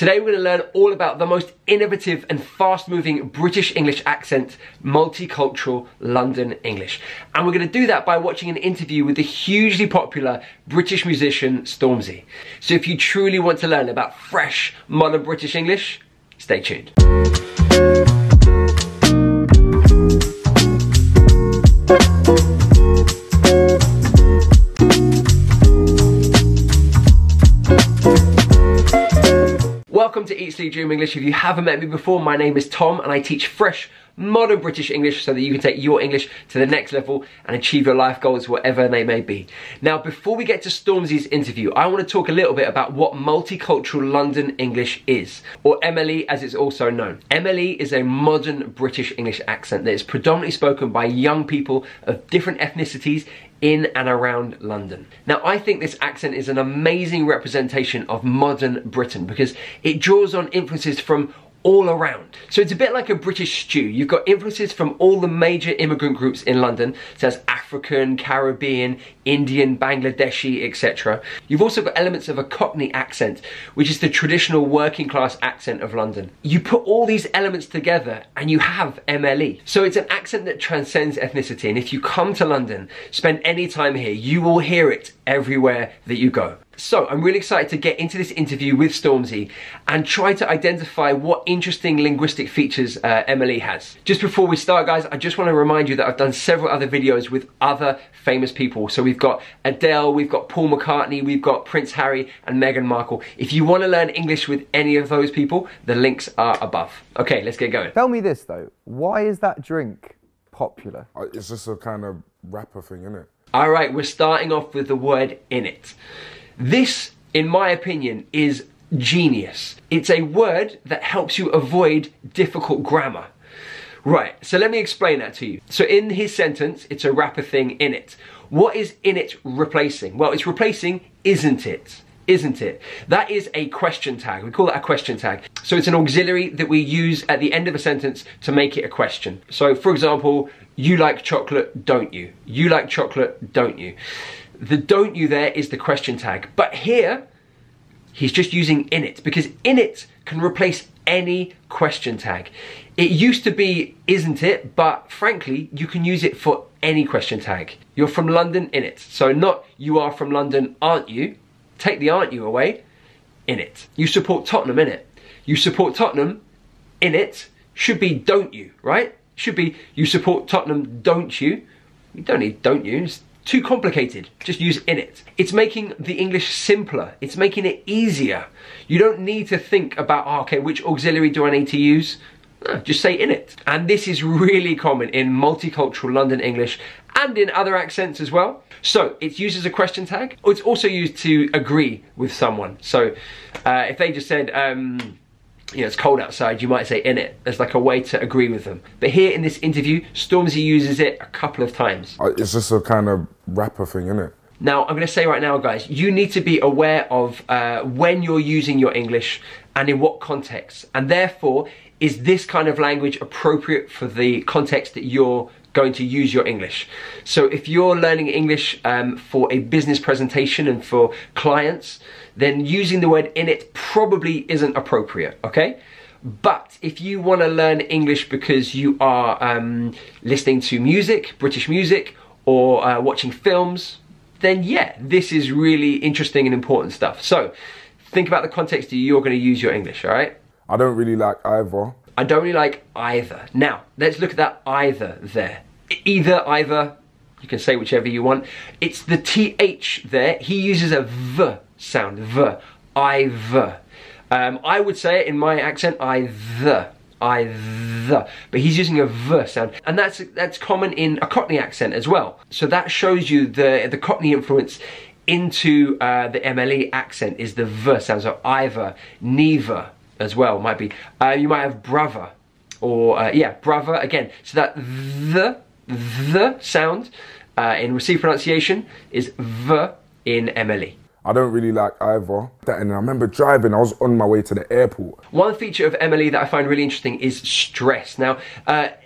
Today we're going to learn all about the most innovative and fast-moving British English accent, multicultural London English. And we're going to do that by watching an interview with the hugely popular British musician Stormzy. So if you truly want to learn about fresh, modern British English, stay tuned. Welcome to EC Dream English. If you haven't met me before, my name is Tom and I teach fresh, modern British English so that you can take your English to the next level and achieve your life goals, whatever they may be. Now, before we get to Stormzy's interview, I want to talk a little bit about what Multicultural London English is, or MLE as it's also known. MLE is a modern British English accent that is predominantly spoken by young people of different ethnicities in and around London. Now, I think this accent is an amazing representation of modern Britain because it draws on influences from all around. So it's a bit like a British stew. You've got influences from all the major immigrant groups in London, such as African, Caribbean, Indian, Bangladeshi, etc. You've also got elements of a Cockney accent, which is the traditional working class accent of London. You put all these elements together and you have MLE. So it's an accent that transcends ethnicity, and if you come to London, spend any time here, you will hear it everywhere that you go. So I'm really excited to get into this interview with Stormzy and try to identify what interesting linguistic features MLE has. Just before we start, guys, I just want to remind you that I've done several other videos with other famous people. So we've got Adele, we've got Paul McCartney, we've got Prince Harry and Meghan Markle. If you want to learn English with any of those people, the links are above. Okay, let's get going. Tell me this though, why is that drink popular? It's just a kind of rapper thing, isn't it? All right, we're starting off with the word in it. This, in my opinion, is genius. It's a word that helps you avoid difficult grammar. Right, so let me explain that to you. So in his sentence, it's a rapper thing, in it. What is in it replacing? Well, it's replacing isn't it. Isn't it? That is a question tag. We call that a question tag. So it's an auxiliary that we use at the end of a sentence to make it a question. So for example, you like chocolate, don't you? You like chocolate, don't you? The don't you there is the question tag. But here, he's just using in it because in it can replace any question tag. It used to be isn't it, but frankly, you can use it for any question tag. You're from London, in it. So not you are from London, aren't you? Take the aren't you away, in it. You support Tottenham, in it. You support Tottenham, in it, should be don't you, right? Should be you support Tottenham, don't you? You don't need don't you, it's too complicated. Just use in it. It's making the English simpler. It's making it easier. You don't need to think about, oh, okay, which auxiliary do I need to use? No, just say in it. And this is really common in multicultural London English and in other accents as well. So it's used as a question tag. Or it's also used to agree with someone. So if they just said, you know, it's cold outside, you might say in it. There's like a way to agree with them. But here in this interview, Stormzy uses it a couple of times. It's just a kind of rapper thing, isn't it? Now, I'm going to say right now, guys, you need to be aware of when you're using your English and in what context. And therefore, is this kind of language appropriate for the context that you're going to use your English? So if you're learning English for a business presentation and for clients, then using the word in it probably isn't appropriate, okay? But if you want to learn English because you are listening to music, British music, or watching films, then yeah, this is really interesting and important stuff. So think about the context that you're going to use your English, all right? I don't really like either. I don't really like either. Now, let's look at that either there. Either, either, you can say whichever you want. It's the TH there. He uses a V sound, V, either. I would say it in my accent, either. Either, but he's using a V sound, and that's common in a Cockney accent as well. So that shows you the Cockney influence into the MLE accent is the V sound. So either, neither as well might be. You might have brother, or yeah, brother again. So that the sound in received pronunciation is V in MLE. I don't really like either. And I remember driving, I was on my way to the airport. One feature of MLE that I find really interesting is stress. Now,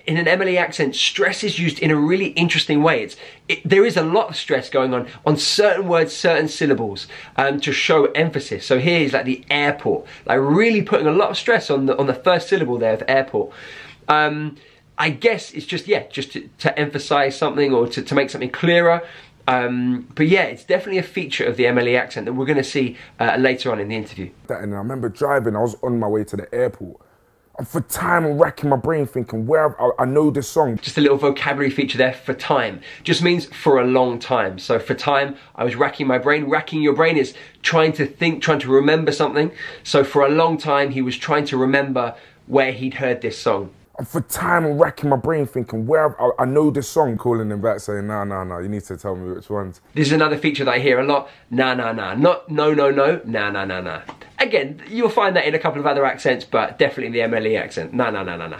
in an MLE accent, stress is used in a really interesting way. There is a lot of stress going on certain words, certain syllables, to show emphasis. So here is like the airport, like really putting a lot of stress on the first syllable there of airport. I guess it's just, yeah, just to emphasize something or to make something clearer. But yeah, it's definitely a feature of the MLE accent that we're going to see later on in the interview. And I remember driving, I was on my way to the airport. And for time, I'm racking my brain thinking, where I know this song. Just a little vocabulary feature there, for time. Just means for a long time. So for time, I was racking my brain. Racking your brain is trying to think, trying to remember something. So for a long time, he was trying to remember where he'd heard this song. And for time, I'm racking my brain thinking, where I know this song. Calling them back saying, nah, nah, nah, you need to tell me which ones. This is another feature that I hear a lot. Nah, nah, nah. Not no, no, no. Nah, nah, nah, nah. Again, you'll find that in a couple of other accents, but definitely in the MLE accent. Nah, nah, nah, nah, nah.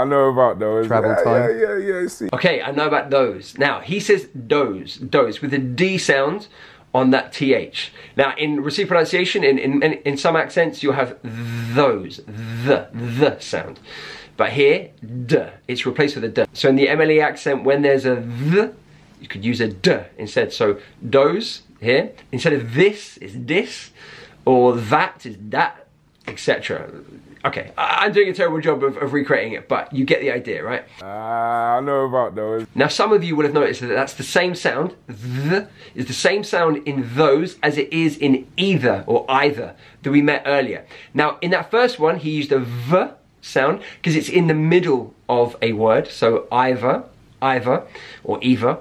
I know about those. Travel time. Yeah, yeah, yeah, see. Okay, I know about those. Now, he says those, with a D sound on that TH. Now, in received pronunciation, in some accents, you'll have those, the sound. But here, d, it's replaced with a d. So in the MLE accent, when there's a th, you could use a d instead. So those here, instead of this, is this, or that is that, etc. Okay, I'm doing a terrible job of recreating it, but you get the idea, right? I know about those. Now, some of you will have noticed that that's the same sound, th, is the same sound in those as it is in either or either that we met earlier. Now, in that first one, he used a v sound because it's in the middle of a word, so either, either, or either.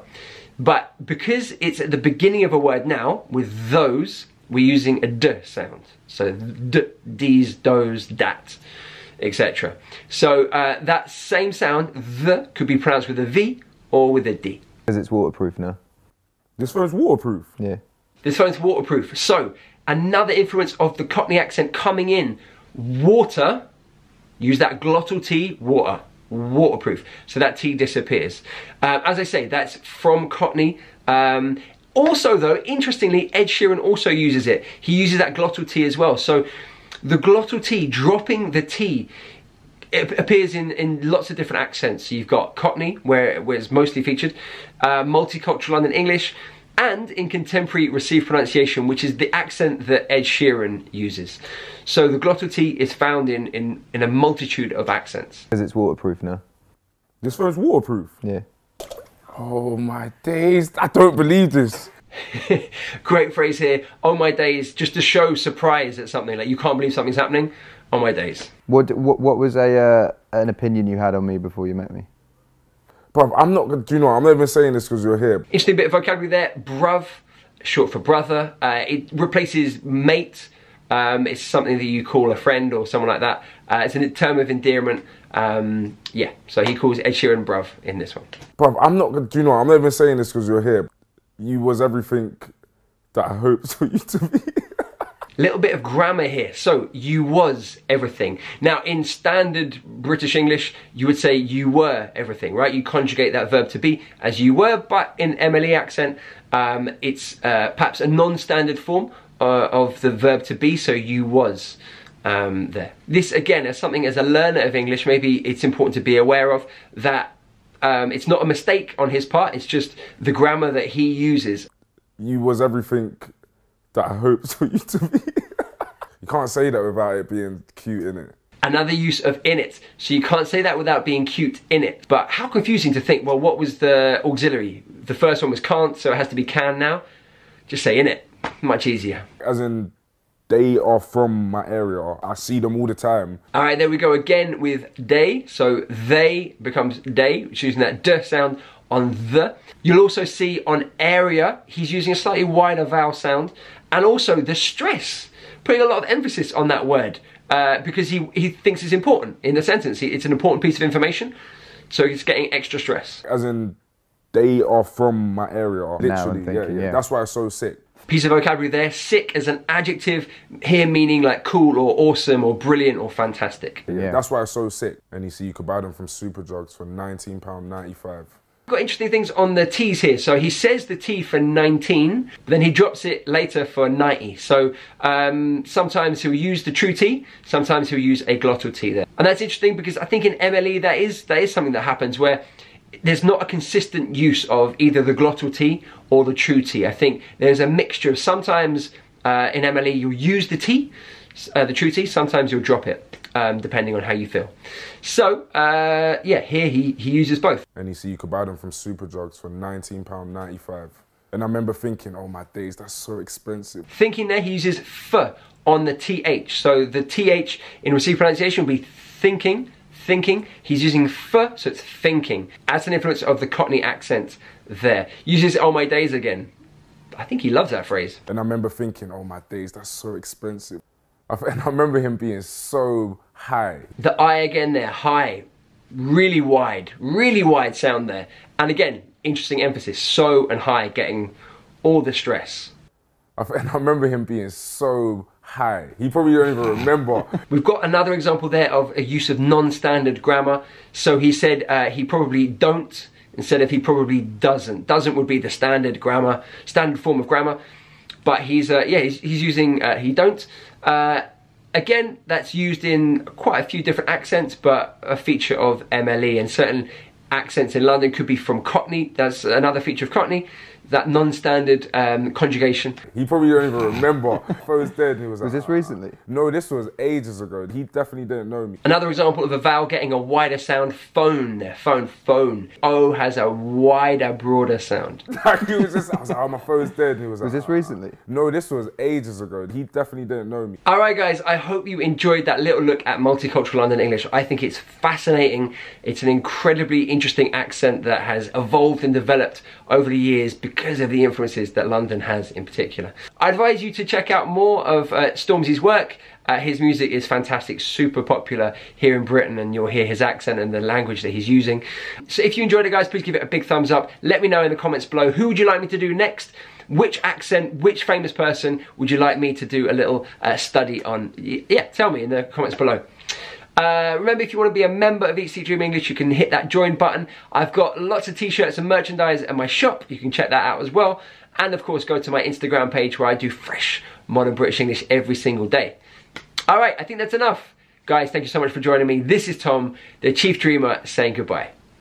But because it's at the beginning of a word now, with those, we're using a d sound. So d, these, those, that, etc. So that same sound, the, could be pronounced with a V or with a D. Because it's waterproof now. This phone's waterproof. Yeah. This phone's waterproof. So another influence of the Cockney accent coming in, water, use that glottal T, water, waterproof. So that T disappears. As I say, that's from Cockney. Also though, interestingly, Ed Sheeran also uses it. He uses that glottal T as well. So the glottal T, dropping the T, it appears in lots of different accents. So you've got Cockney, where it's mostly featured, Multicultural London English, and in contemporary received pronunciation, which is the accent that Ed Sheeran uses. So the glottal T is found in a multitude of accents. Because it's waterproof now. This one's waterproof? Yeah. Oh my days, I don't believe this. Great phrase here, oh my days, just to show surprise at something, like you can't believe something's happening, oh my days. What was an opinion you had on me before you met me? Bruv, I'm not gonna, do you know, I'm not even saying this because you're here. Interesting bit of vocabulary there, bruv, short for brother, it replaces mate. It's something that you call a friend or someone like that. It's a term of endearment. Yeah, so he calls Ed Sheeran bruv in this one. Bruv, I'm not gonna, do you know, I'm not even saying this because you're here. You was everything that I hoped for you to be. Little bit of grammar here. So, you was everything. Now, in standard British English, you would say you were everything, right? You conjugate that verb to be as you were, but in MLE accent, it's perhaps a non-standard form of the verb to be, so you was there. This again, as something as a learner of English, maybe it's important to be aware of that it's not a mistake on his part, it's just the grammar that he uses. You was everything that I hoped for you to be. You can't say that without it being cute, innit? Another use of in it. So you can't say that without being cute in it. But how confusing to think, well, what was the auxiliary? The first one was can't, so it has to be can now. Just say in it. Much easier. As in, they are from my area. I see them all the time. All right, there we go again with they. So they becomes day, using that d sound on the. You'll also see on area, he's using a slightly wider vowel sound. And also the stress, putting a lot of emphasis on that word because he thinks it's important in the sentence. It's an important piece of information. So he's getting extra stress. As in, they are from my area. Literally, thinking, yeah. That's why I'm so sick. Piece of vocabulary there, sick as an adjective, here meaning like cool or awesome or brilliant or fantastic. Yeah, that's why it's so sick. And you see, you could buy them from Superdrugs for £19.95. got interesting things on the T's here. So he says the T for 19, but then he drops it later for 90. So sometimes he'll use the true T, sometimes he'll use a glottal T there. And that's interesting because I think in MLE that is something that happens where there's not a consistent use of either the glottal T or the true T. I think there's a mixture of sometimes in MLE you'll use the T, the true T, sometimes you'll drop it. Depending on how you feel. So, yeah, here he uses both. And you see, you could buy them from Superdrugs for £19.95. And I remember thinking, oh my days, that's so expensive. Thinking there, he uses f on the th. So the th in received pronunciation will be thinking, thinking. He's using f, so it's thinking. That's an influence of the Cockney accent there. Uses oh my days again. I think he loves that phrase. And I remember thinking, oh my days, that's so expensive. And I remember him being so high. The I again there, high, really wide sound there. And again, interesting emphasis, so and high, getting all the stress. And I remember him being so high. He probably don't even remember. We've got another example there of a use of non-standard grammar. So he said he probably don't, instead of he probably doesn't. Doesn't would be the standard grammar, standard form of grammar. But he's, yeah, he's using he don't. Again, that's used in quite a few different accents, but a feature of MLE, and certain accents in London could be from Cockney. That's another feature of Cockney, that non-standard conjugation. He probably don't even remember. If I was dead, he was like, was this recently? No, this was ages ago. He definitely didn't know me. Another example of a vowel getting a wider sound, phone there, phone, phone. O has a wider, broader sound. I was like, oh, my phone's dead. He was like, was this recently? No, this was ages ago. He definitely didn't know me. All right, guys, I hope you enjoyed that little look at Multicultural London English. I think it's fascinating. It's an incredibly interesting accent that has evolved and developed over the years because of the influences that London has in particular. I advise you to check out more of Stormzy's work. His music is fantastic, super popular here in Britain, and you'll hear his accent and the language that he's using. So if you enjoyed it, guys, please give it a big thumbs up. Let me know in the comments below, who would you like me to do next? Which accent, which famous person would you like me to do a little study on? Yeah, tell me in the comments below. Remember, if you want to be a member of EC Dream English, you can hit that join button. I've got lots of t-shirts and merchandise at my shop. You can check that out as well. And of course, go to my Instagram page where I do fresh, modern British English every single day. All right, I think that's enough. Guys, thank you so much for joining me. This is Tom, the Chief Dreamer, saying goodbye.